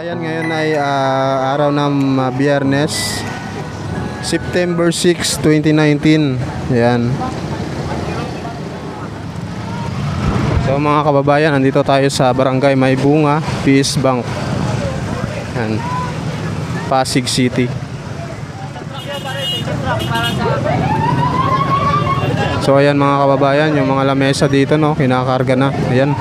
Ayan, ngayon ay araw ng Biyernes, September 6, 2019. Ayan. So mga kababayan, andito tayo sa Barangay Maybunga, PS Bank. Ayan. Pasig City. So ayan mga kababayan, yung mga lamesa dito, no, kinakarga na. Ayan.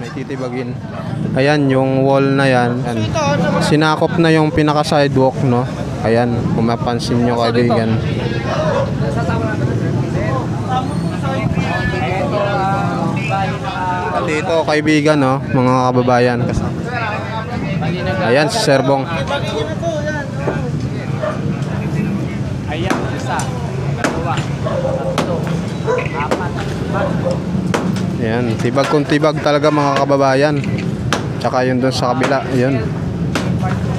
May titibagin. Ayan yung wall na yan. Sinakop na yung pinaka sidewalk, no? Ayan, kung mapansin nyo kaibigan. At dito kaibigan, no, mga kababayan. Ayan si Sir Bong. Ayan, isa, dalawa, tatlo, apat, ayan, tibag kung tibag talaga mga kababayan. Tsaka yun doon sa kabila, yun.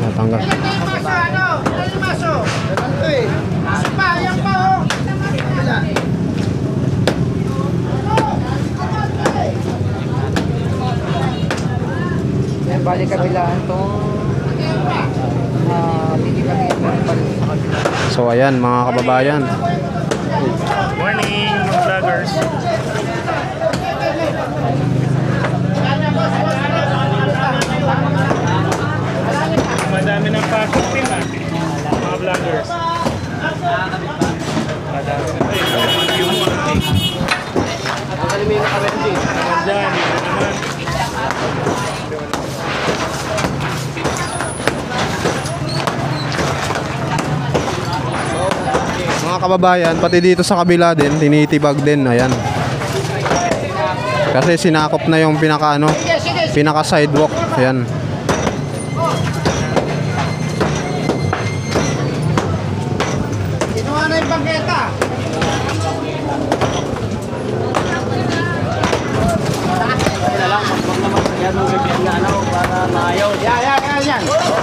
Natanggal. Ayan, bali kabilaan to. So ayan mga kababayan. Morning vloggers. Madami ng pasok din natin mga vloggers. Madami ng kababayan, pati dito sa kabila din tinitibag din, ayan, kasi sinakop na yung pinaka ano, pinaka sidewalk, ayan. Kinuha na yung bangketa.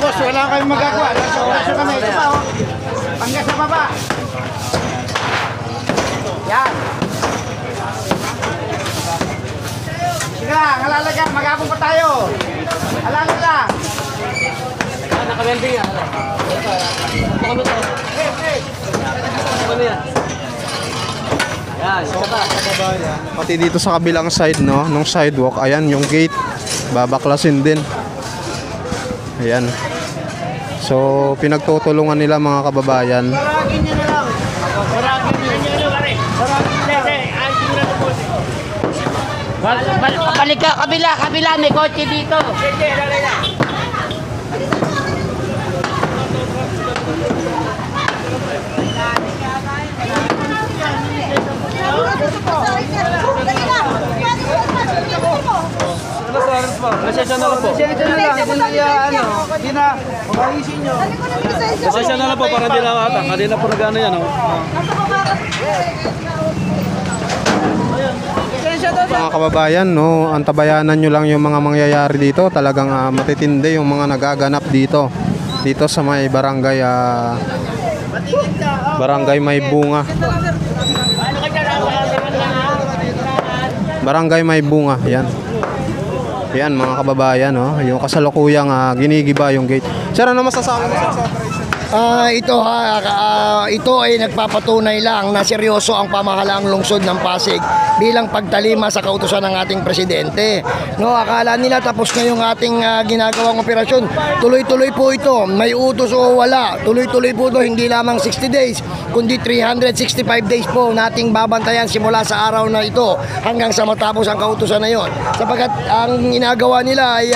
Boss, wala kayong magagawa. Nasa kami, ito pa, oh. Panggas na baba. Yan. Sige lang, halalaga, mag-apong pa tayo. Halalaga. Naka-welding yan. Naka-welding yan. Ano yan? Yan, saka. Pati dito sa kabilang side, no, nung sidewalk, ayan, yung gate, babaklasin din. Ayan. So, pinagtutulungan nila mga kababayan. Balik ka, kabila, kabila, may kotse dito. Pasensya na lang po. Pasensya na lang. Hindi na. Magalisin nyo. Pasensya na lang po para di lang atang. Kanina po nag-ano yan. Mga kababayan, no, antabayanan nyo lang yung mga mangyayari dito. Talagang matitindi yung mga nagaganap dito. Dito sa may barangay, barangay Maybunga. Barangay Maybunga, yan. Yan mga kababayan, no? Yung kasalukuyang ginigiba yung gate. Sir, ano masasabi mo sa operation? Ito ay nagpapatunay lang na seryoso ang pamahalaang lungsod ng Pasig bilang pagtalima sa kautusan ng ating presidente. No, akala nila tapos na yung ating ginagawang operasyon. Tuloy-tuloy po ito, may utos o wala. Tuloy-tuloy po ito, hindi lamang 60 days, kundi 365 days po nating babantayan simula sa araw na ito hanggang sa matapos ang kautusan na yon. Sapagkat ang ginagawa nila ay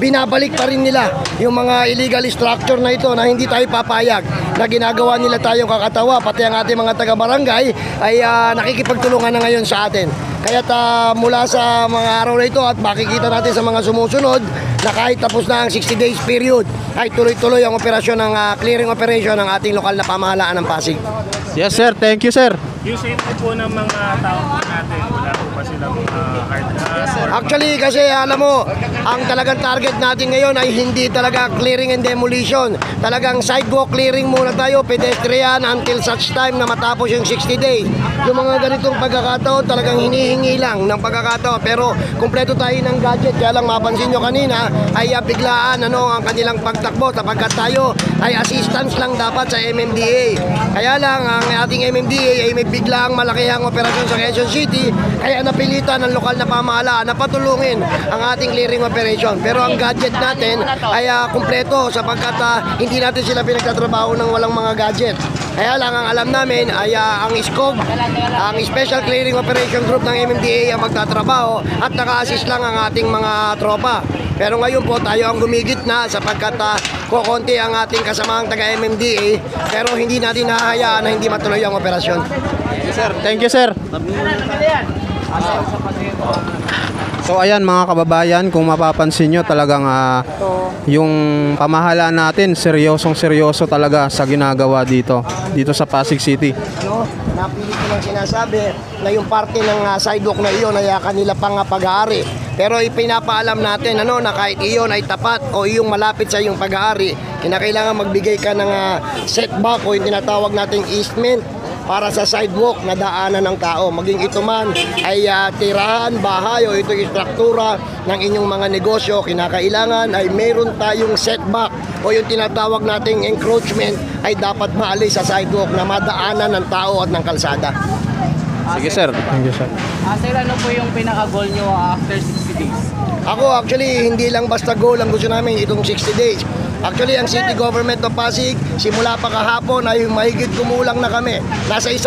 binabalik pa rin nila yung mga illegal structure na ito na hindi tayo papayag na ginagawa nila tayong kakatawa, pati ang ating mga taga-barangay ay nakikipagtulungan na ngayon sa atin. Kaya't mula sa mga araw na ito at makikita natin sa mga sumusunod na kahit tapos na ang 60 days period ay tuloy-tuloy ang operasyon ng clearing operation ng ating lokal na pamahalaan ng Pasig. Yes sir, thank you sir. Yung safety po ng mga tao natin, wala po ba silang hard pass? Actually kasi alam mo, ang talagang target natin ngayon ay hindi talaga clearing and demolition. Talagang sidewalk clearing muna tayo, pedestrian until such time na matapos yung 60 days. Yung mga ganitong pagkakataon talagang hinihingi lang ng pagkakataon. Pero kumpleto tayo ng gadget, kaya lang mapansin nyo kanina ay biglaan ang kanilang pagtakbo sapagkat tayo ay assistance lang dapat sa MMDA. Kaya lang ang ating MMDA ay may biglang malakihang operasyon sa Quezon City kaya napilitan ng lokal na pamahalaan na patulungin ang ating clearing operation. Pero ang gadget natin ay kumpleto sapagkat hindi natin sila pinagtatrabaho ng walang mga gadget. Kaya lang ang alam namin ay ang SCOG, ang Special Clearing Operation Group ng MMDA ang magtatrabaho at naka-assist lang ang ating mga tropa. Pero ngayon po tayo ang gumigit na sapagkat kokonti ang ating kasamang taga-MMDA pero hindi natin nahahayaan na hindi matuloy ang operasyon. Sir, thank you sir. So ayan mga kababayan, kung mapapansin nyo talagang yung pamahalaan natin seryosong seryoso talaga sa ginagawa dito sa Pasig City. Napilit ko lang sinasabi na yung parte ng sidewalk na iyon ay kanila pang pag-aari. Pero ipinapaalam natin na kahit iyon ay tapat o iyong malapit sa iyong pag-aari, kinakailangan magbigay ka ng setback o yung tinatawag nating easement para sa sidewalk na daanan ng tao. Maging ito man ay tirahan, bahay o ito yung struktura ng inyong mga negosyo, kinakailangan ay mayroon tayong setback o yung tinatawag nating encroachment ay dapat maalis sa sidewalk na madaanan ng tao at ng kalsada. Sige sir. Thank you sir. Sir, ano po yung pinaka-goal nyo after 60 days? Ako actually hindi lang basta goal ang gusto namin itong 60 days. Actually, ang City Government of Pasig, simula pa kahapon ay mahigit kumulang na kami. Nasa 100%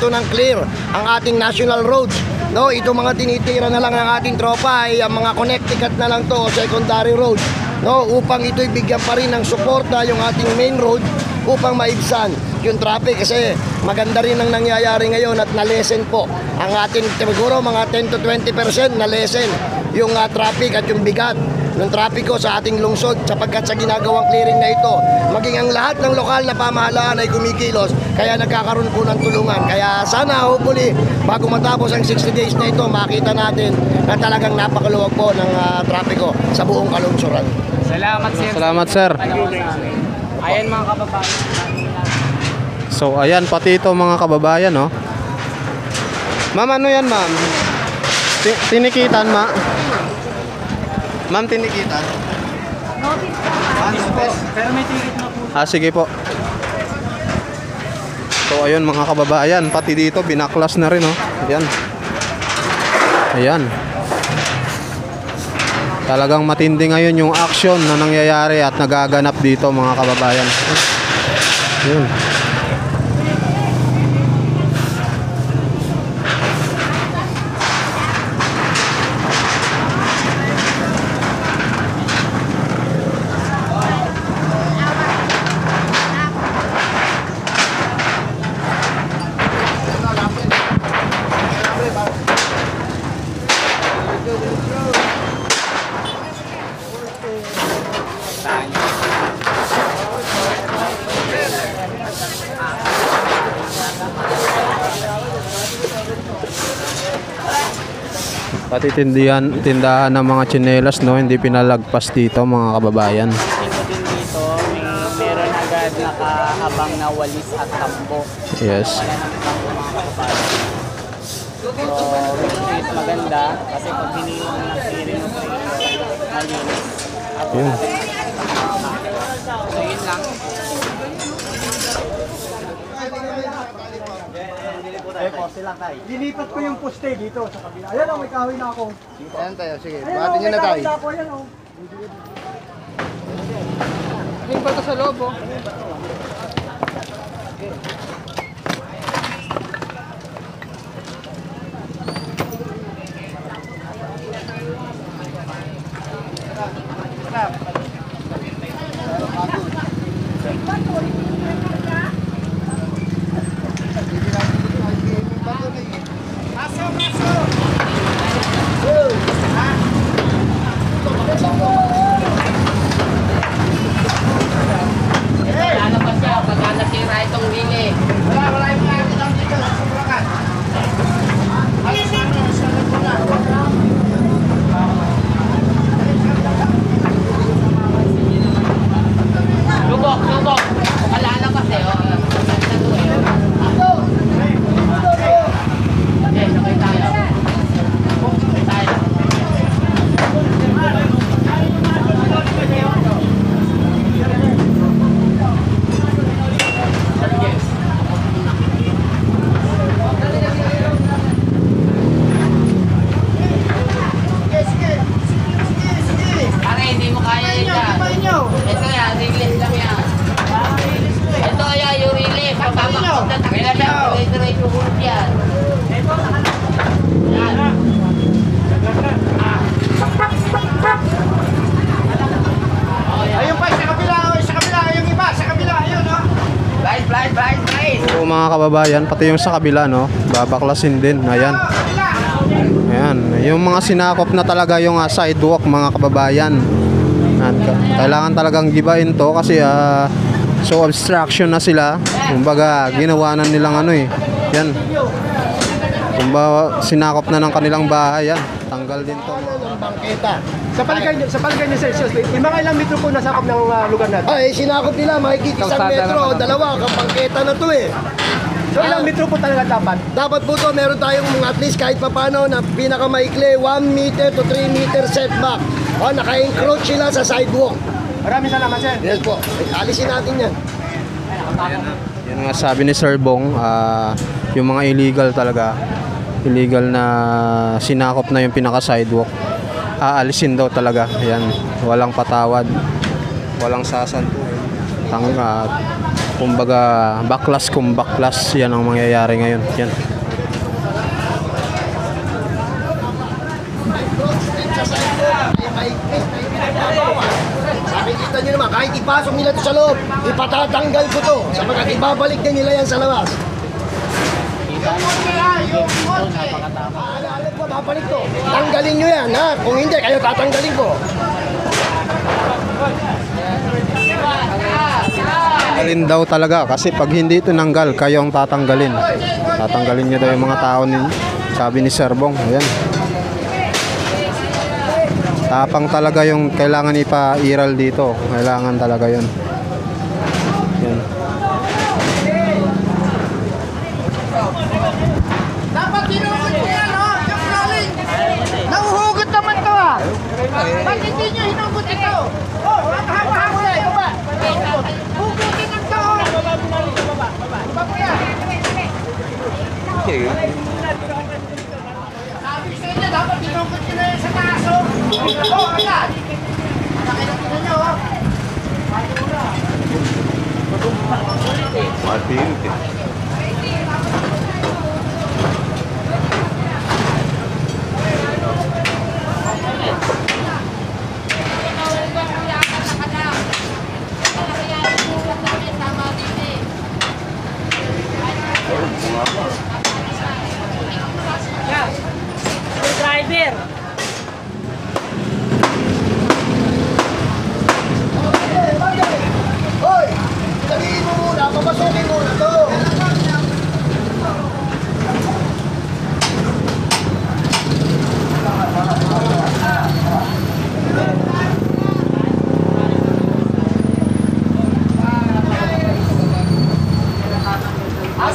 ng clear ang ating national roads. No, ito mga tinitira na lang ng ating tropa ay ang mga Connecticut na lang to, secondary roads. No, upang ito'y bigyan pa rin ng suporta yung ating main road upang maibsan yung traffic kasi maganda rin ang nangyayari ngayon at na-lessen po ang ating siguro mga 10 to 20% na-lessen yung traffic at yung bigat ng trapiko sa ating lungsod sapagkat sa ginagawang clearing na ito maging ang lahat ng lokal na pamahalaan ay kumikilos kaya nagkakaroon po ng tulungan. Kaya sana hopefully bago matapos ang 60 days na ito makita natin na talagang napakaluwag po ng trapiko sa buong kalungsuran. Salamat sir. Salamat sir. Ayan mga kababayan. So ayan pati ito mga kababayan, no? Ma'am, ano yan ma'am? Tinikitan ma? Ma'am, tinikitan? Notice po. Pero may ticket na po. Sige po. So, ayun mga kababayan. Pati dito, binaklas na rin. Ayan. Ayan. Talagang matindi ngayon yung action na nangyayari at nagaganap dito mga kababayan. Ayan. Pati tindahan ng mga tsinelas, no, hindi pinalagpas dito mga kababayan. Dito din dito, meron agad nakaabang na walis at tambo. Yes. Wala ng tambo mga kababayan. So, which is maganda kasi pag hinihingi ng sirin ng malinis. Yun. So, yun lang. Lilipat ko yung poste dito sa kabila. Ayan o, may kahoy na ako. Ayan tayo, sige. Bahatin nyo na tayo. Ayan o, may bato sa loob o. Kababayan, pati yung sa kabila, no, babaklasin din, ayan. Ayan, yung mga sinakop na talaga yung sidewalk mga kababayan. At kailangan talagang gibain to kasi so obstruction na sila. Kumbaga ginawa na nilang ano eh, yan. Kumbaga sinakop na ng kanilang bahay, yan. Tanggal din to. Bangketa. Sa paligid niya, sir, yung mga ilang metro po nasakop ng lugar natin? Ay, sinakop nila, makikita isang metro, dalawa, kampangketa na to eh. So, ilang metro po talaga dapat? Dapat po to, meron tayong at least kahit papano na pinakamaikli, 1 meter to 3 meter setback. O, naka-encroach sila sa sidewalk. Maraming salamat, sir. Yes po. Alisin natin yan. Yan nga sabi ni Sir Bong, yung mga illegal talaga, illegal na sinakop na yung pinaka-sidewalk, aalisin daw talaga. Yan, walang patawad, walang sasanto. Kumbaga baklas kung baklas, yan ang mangyayari ngayon. Yan. Sabi kita nyo naman, kahit ipasok nila ito sa loob, ipatatanggal ko to. Sabagat ibabalik din nila yan sa labas. Yung monte, alam ko, babalik to. Tanggalin nyo yan, ha? Kung hindi, kayo tatanggalin ko. Tanggalin daw talaga kasi pag hindi ito nanggal, kayo ang tatanggalin. Tatanggalin niya daw yung mga tao ni, sabi ni Sir Bong. Ayan. Tapang talaga yung kailangan ipa-iral dito. Kailangan talaga yun. Ayan. Dapat tinuod niya, no? Yung galing. Nauhugot naman to, ah. Bakit hindi niyo hinugot ito? Oh, hapa-hapa na ito ba? Okay.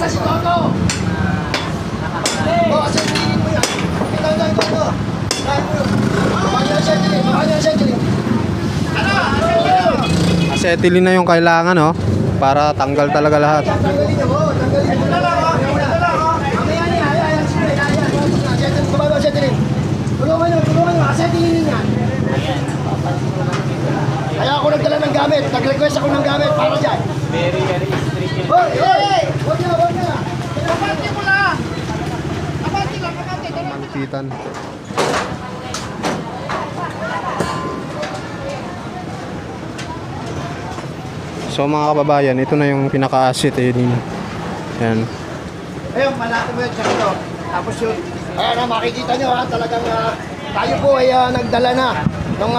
na si Toto! Oo, kasi pinigin mo yan. Ito, ito, ito, ito. Makain na yung settling. Ano? Settling na yung kailangan, oh. Para tanggal talaga lahat. Tanggalin ako. Ito na lang, oh. Ayan, ayan. Settling. Bababa, settling. Tulungan nyo. Settling yan. Kaya ako nagdala ng gamit. Nag-request ako ng gamit para dyan. Very strict. Hoy! Huwag nyo. Kapati mo lang. Kapati. Mangkitan. So mga kababayan, ito na yung pinaka-asset eh din. Yan. Ayun, malaki mo yung sakto. Tapos yun, ayan na, makikita nyo ha, talagang tayo po ay nagdala na ng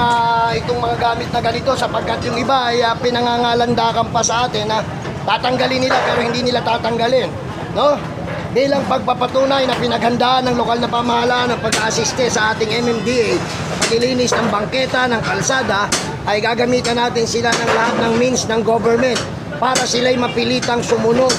itong mga gamit na ganito sapagkat yung iba ay pinangangalandakan pa sa atin na tatanggalin nila pero hindi nila tatanggalin. No? Bilang pagpapatunay na pinaghandaan ng lokal na pamahalaan ng pag-aasiste sa ating MMDA sa paglilinis ng bangketa, ng kalsada, ay gagamitan natin sila ng lahat ng means ng government para sila'y mapilitang sumunod,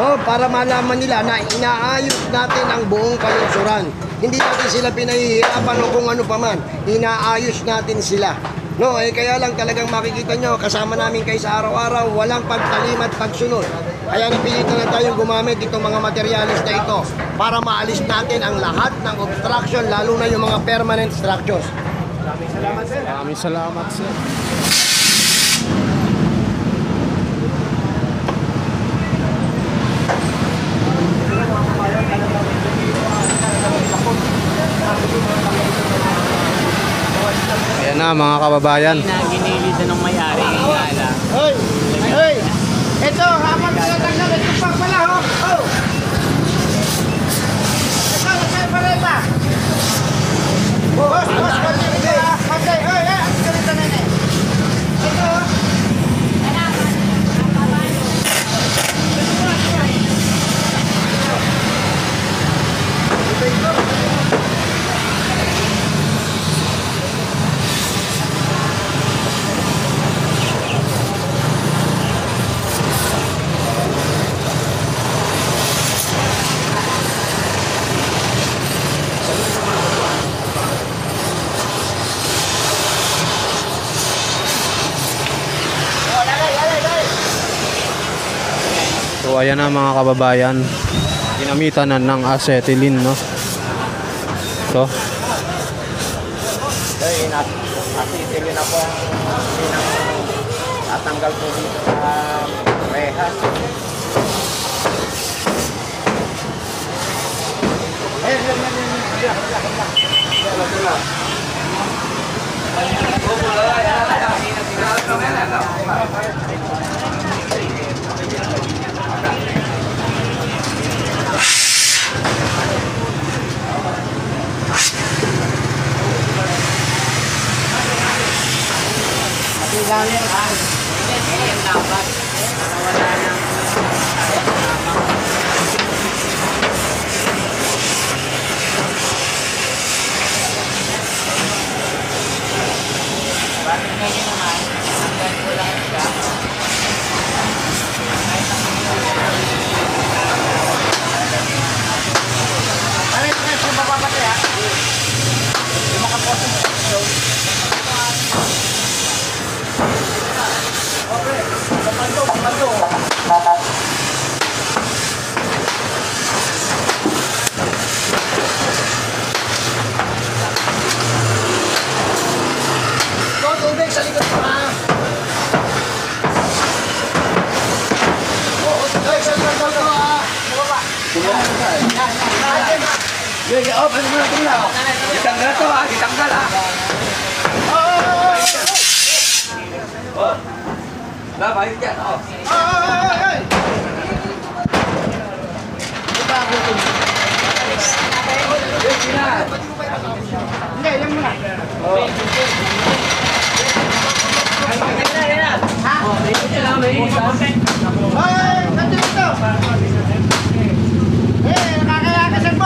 no? Para malaman nila na inaayos natin ang buong kalunsuran. Hindi natin sila pinahihirapan o kung ano paman, inaayos natin sila. No, eh kaya lang talagang makikita nyo, kasama namin kayo sa araw-araw, walang pagtalim at pagsunod. Kaya napilitan na tayong gumamit itong mga materialis na ito para maalis natin ang lahat ng obstruction, lalo na yung mga permanent structures. Maraming salamat, sir. Maraming salamat, sir. Ayan na, mga kababayan. Ginilid na ng may-ari. Hoy! Ito, habang pinatanggal, ito pa pala, ho! Oh! Ito, nasa'y pala iba! Boss! Ayan na mga kababayan, ginamitan na ng acetylene, no? Ito. Acetylene na po ang pinatanggal po dito sa rehas. Ano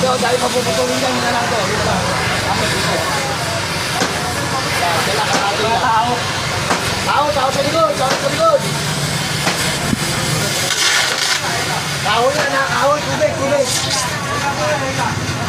So, dahil mapuputulin dyan, yun na lang ito. Dito ba? Tapos dito. Sila kakapin na. Tao. Tao, tao sa likod. Tao sa likod. Tao na, nakahon. Tubig, tubig. Or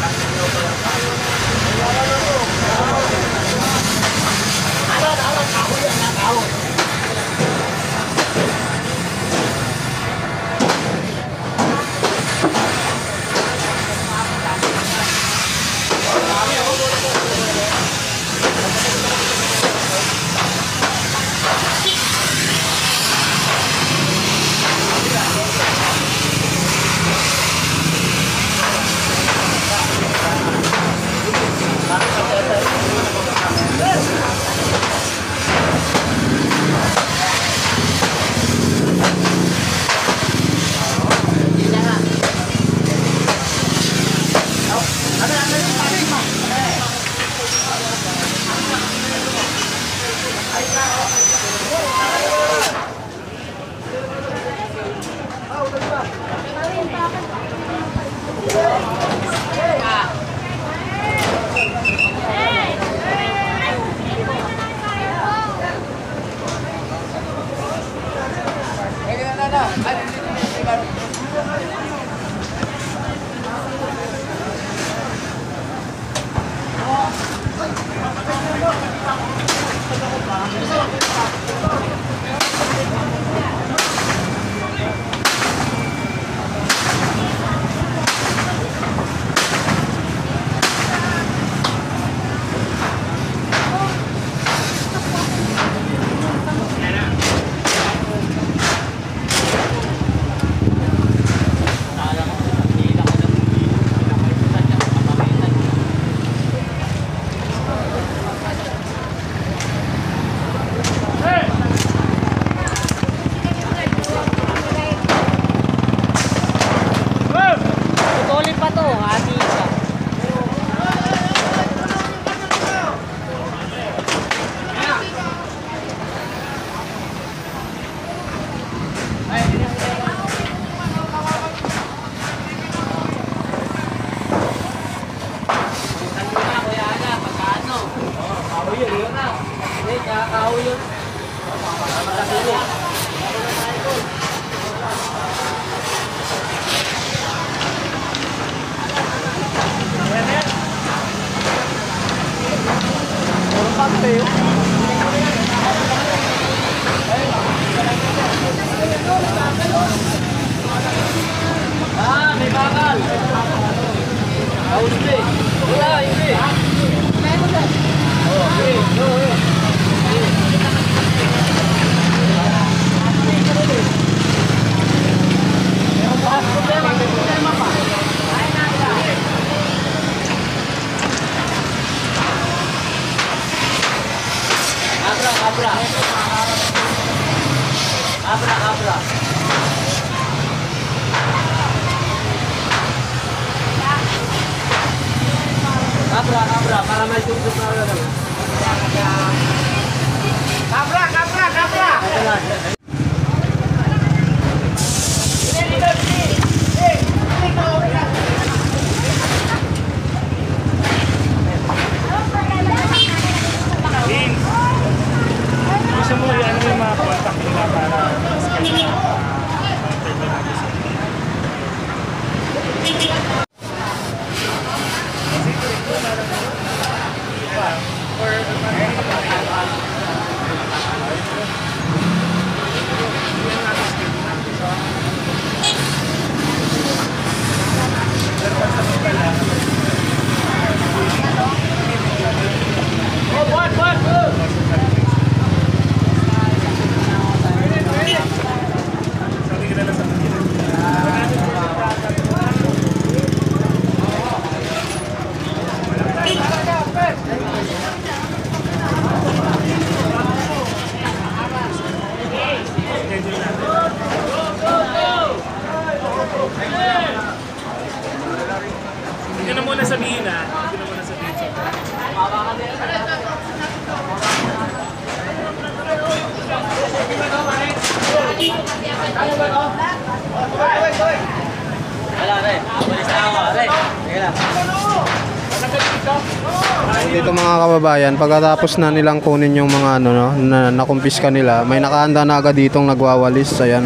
Dito mga kababayan, pagkatapos na nilang kunin yung mga ano, no, na nakumpiska nila, may nakaanda na agad ditong nagwawalis. Ayan.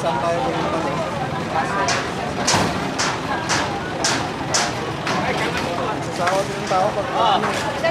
Terima kasih